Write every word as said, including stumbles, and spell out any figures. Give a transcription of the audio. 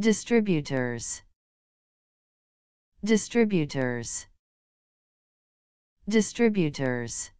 Distributors. Distributors. Distributors.